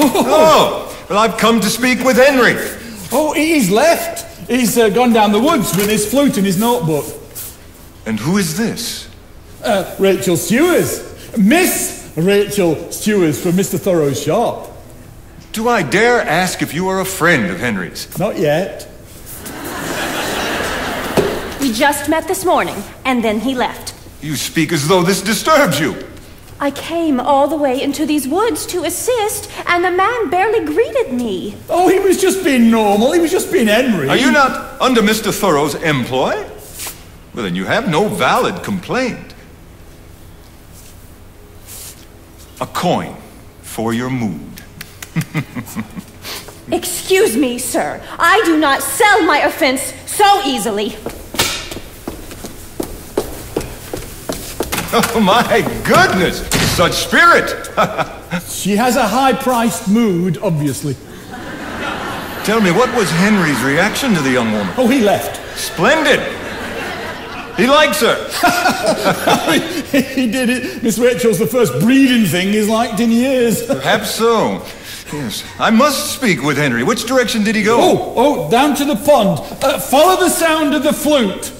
Oh, well, I've come to speak with Henry. Oh, he's left. He's gone down the woods with his flute and his notebook. And who is this? Rachel Stewart. Miss Rachel Stewart from Mr. Thoreau's shop. Do I dare ask if you are a friend of Henry's? Not yet. We just met this morning, and then he left. You speak as though this disturbs you. I came all the way into these woods to assist, and the man barely greeted me. Oh, he was just being normal. He was just being Henry. Are you not under Mr. Thoreau's employ? Well, then you have no valid complaint. A coin for your mood. Excuse me, sir. I do not sell my offense so easily. Oh, my goodness! Such spirit! She has a high-priced mood, obviously. Tell me, what was Henry's reaction to the young woman? Oh, he left. Splendid! He likes her. He did it. Miss Rachel's the first breeding thing he's liked in years. Perhaps so. Yes. I must speak with Henry. Which direction did he go? Oh, down to the pond. Follow the sound of the flute.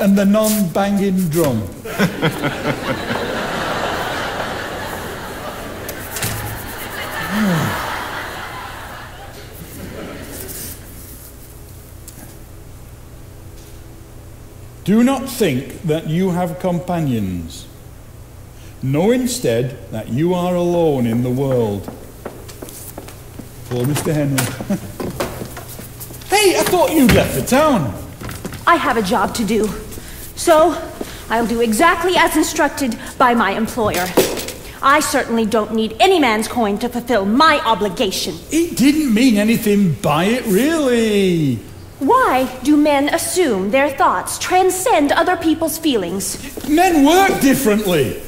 And the non-banging drum. Do not think that you have companions. Know instead that you are alone in the world. Poor Mr. Henry. Hey, I thought you'd left the town. I have a job to do. So, I'll do exactly as instructed by my employer. I certainly don't need any man's coin to fulfill my obligation. It didn't mean anything by it, really. Why do men assume their thoughts transcend other people's feelings? Men work differently.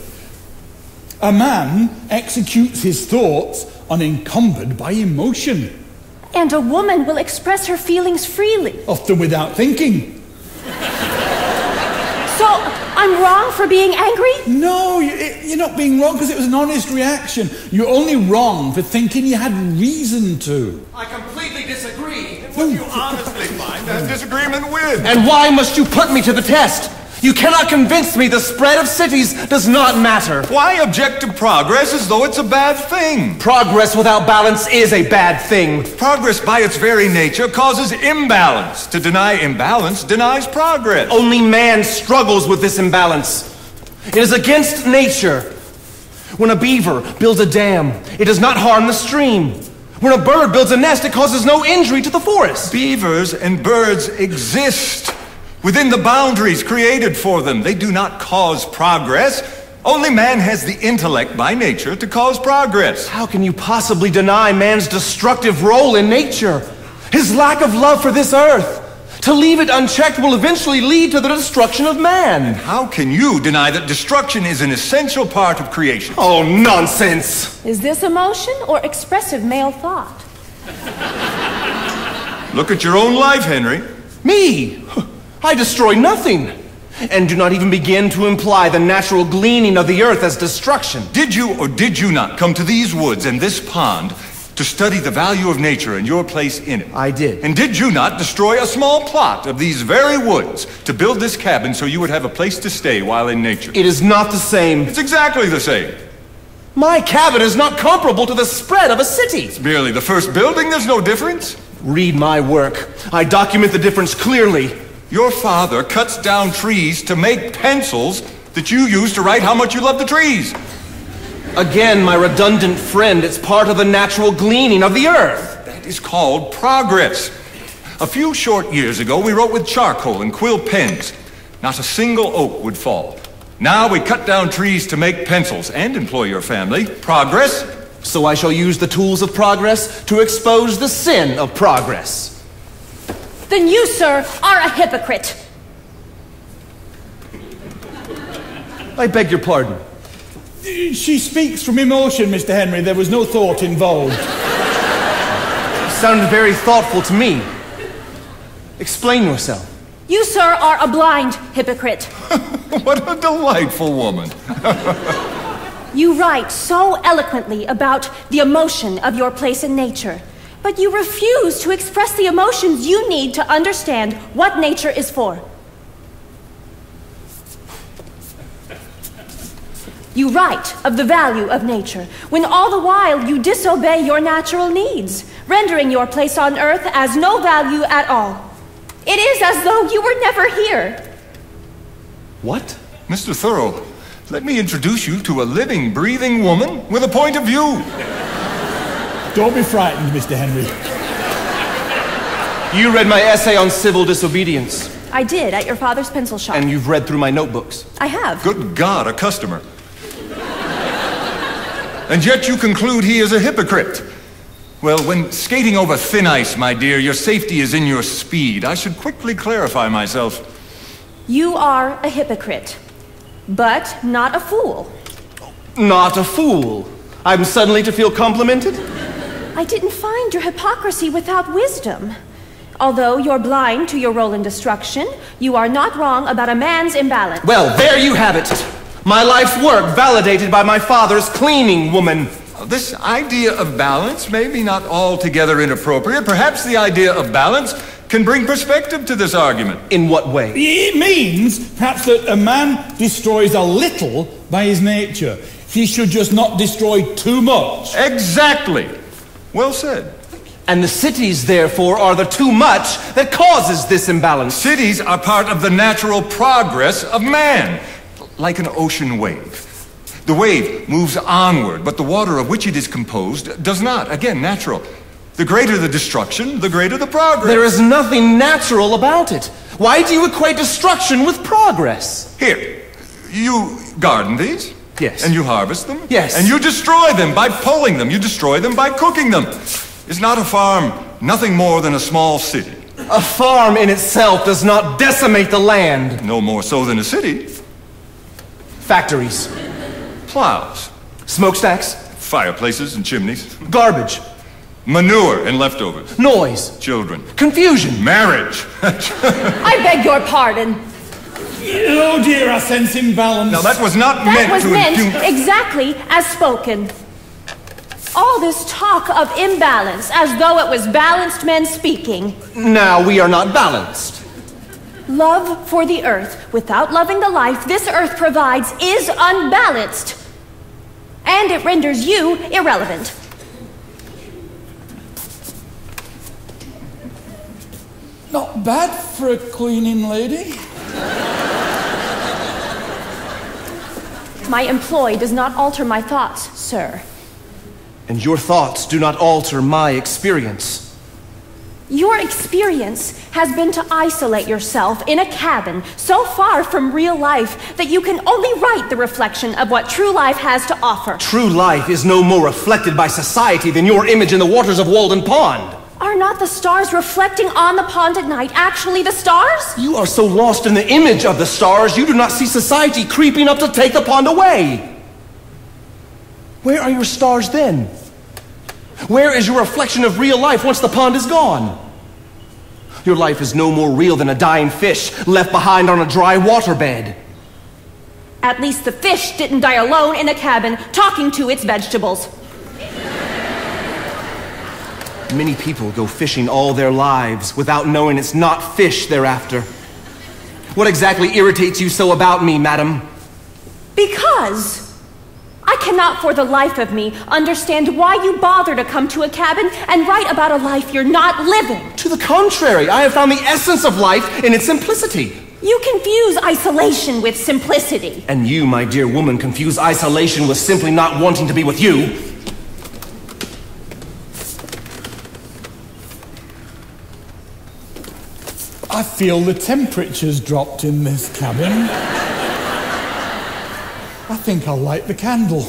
A man executes his thoughts unencumbered by emotion. And a woman will express her feelings freely. Often without thinking. So, I'm wrong for being angry? No, you're not being wrong because it was an honest reaction. You're only wrong for thinking you had reason to. I completely disagree. What do you honestly find that disagreement with? And why must you put me to the test? You cannot convince me the spread of cities does not matter. Why object to progress as though it's a bad thing? Progress without balance is a bad thing. Progress by its very nature causes imbalance. To deny imbalance denies progress. Only man struggles with this imbalance. It is against nature. When a beaver builds a dam, it does not harm the stream. When a bird builds a nest, it causes no injury to the forest. Beavers and birds exist within the boundaries created for them. They do not cause progress. Only man has the intellect by nature to cause progress. How can you possibly deny man's destructive role in nature? His lack of love for this earth. To leave it unchecked will eventually lead to the destruction of man. And how can you deny that destruction is an essential part of creation? Oh, nonsense! Is this emotion or expressive male thought? Look at your own life, Henry. Me? I destroy nothing, and do not even begin to imply the natural gleaning of the earth as destruction. Did you or did you not come to these woods and this pond to study the value of nature and your place in it? I did. And did you not destroy a small plot of these very woods to build this cabin so you would have a place to stay while in nature? It is not the same. It's exactly the same. My cabin is not comparable to the spread of a city. It's merely the first building. There's no difference. Read my work. I document the difference clearly. Your father cuts down trees to make pencils that you use to write how much you love the trees. Again, my redundant friend, it's part of the natural gleaning of the earth. That is called progress. A few short years ago, we wrote with charcoal and quill pens. Not a single oak would fall. Now we cut down trees to make pencils and employ your family. Progress. So I shall use the tools of progress to expose the sin of progress. Then you, sir, are a hypocrite. I beg your pardon. She speaks from emotion, Mr. Henry. There was no thought involved. Sounded very thoughtful to me. Explain yourself. You, sir, are a blind hypocrite. What a delightful woman. You write so eloquently about the emotion of your place in nature, but you refuse to express the emotions you need to understand what nature is for. You write of the value of nature, when all the while you disobey your natural needs, rendering your place on earth as no value at all. It is as though you were never here. What? Mr. Thoreau, let me introduce you to a living, breathing woman with a point of view. Don't be frightened, Mr. Henry. You read my essay on civil disobedience. I did, at your father's pencil shop. And you've read through my notebooks. I have. Good God, a customer. And yet you conclude he is a hypocrite. Well, when skating over thin ice, my dear, your safety is in your speed. I should quickly clarify myself. You are a hypocrite, but not a fool. Not a fool? I'm suddenly to feel complimented? I didn't find your hypocrisy without wisdom. Although you're blind to your role in destruction, you are not wrong about a man's imbalance. Well, there you have it. My life's work validated by my father's cleaning woman. This idea of balance may be not altogether inappropriate. Perhaps the idea of balance can bring perspective to this argument. In what way? It means, perhaps, that a man destroys a little by his nature. He should just not destroy too much. Exactly. Well said. And the cities, therefore, are the too much that causes this imbalance. Cities are part of the natural progress of man. Like an ocean wave. The wave moves onward, but the water of which it is composed does not. Again, natural. The greater the destruction, the greater the progress. There is nothing natural about it. Why do you equate destruction with progress? Here, you garden these? Yes. And you harvest them? Yes. And you destroy them by pulling them. You destroy them by cooking them. It's not a farm, nothing more than a small city. A farm in itself does not decimate the land. No more so than a city. Factories. Plows. Smokestacks. Fireplaces and chimneys. Garbage. Manure and leftovers. Noise. Children. Confusion. Marriage. I beg your pardon. Oh dear, I sense imbalance. Now that was not meant to impugn. That was meant exactly as spoken. All this talk of imbalance, as though it was balanced men speaking. Now we are not balanced. Love for the earth, without loving the life this earth provides, is unbalanced. And it renders you irrelevant. Not bad for a cleaning lady. My employ does not alter my thoughts, sir. And your thoughts do not alter my experience. Your experience has been to isolate yourself in a cabin so far from real life that you can only write the reflection of what true life has to offer. True life is no more reflected by society than your image in the waters of Walden Pond. Are not the stars reflecting on the pond at night actually the stars? You are so lost in the image of the stars, you do not see society creeping up to take the pond away. Where are your stars then? Where is your reflection of real life once the pond is gone? Your life is no more real than a dying fish left behind on a dry waterbed. At least the fish didn't die alone in a cabin talking to its vegetables. Many people go fishing all their lives without knowing it's not fish they're after. What exactly irritates you so about me, madam? Because I cannot for the life of me understand why you bother to come to a cabin and write about a life you're not living. To the contrary, I have found the essence of life in its simplicity. You confuse isolation with simplicity. And you, my dear woman, confuse isolation with simply not wanting to be with you. I feel the temperature's dropped in this cabin. I think I'll light the candle.